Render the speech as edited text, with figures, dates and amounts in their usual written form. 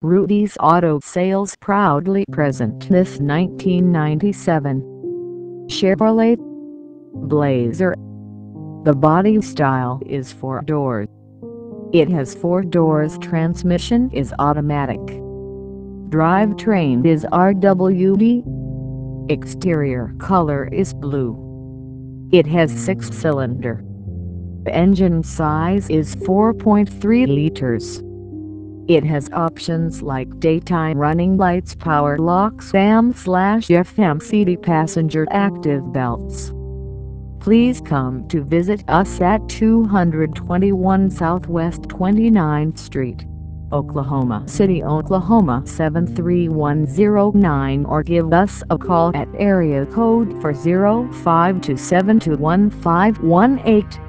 Rudy's Auto Sales proudly present this 1997 Chevrolet Blazer. The body style is 4 doors. It has 4 doors. Transmission is automatic. Drivetrain is RWD. Exterior color is blue. It has 6-cylinder. Engine size is 4.3 liters. It has options like daytime running lights, power locks, AM/FM CD, passenger active belts. Please come to visit us at 221 Southwest 29th Street, Oklahoma City, Oklahoma 73109, or give us a call at area code 405-272-1518.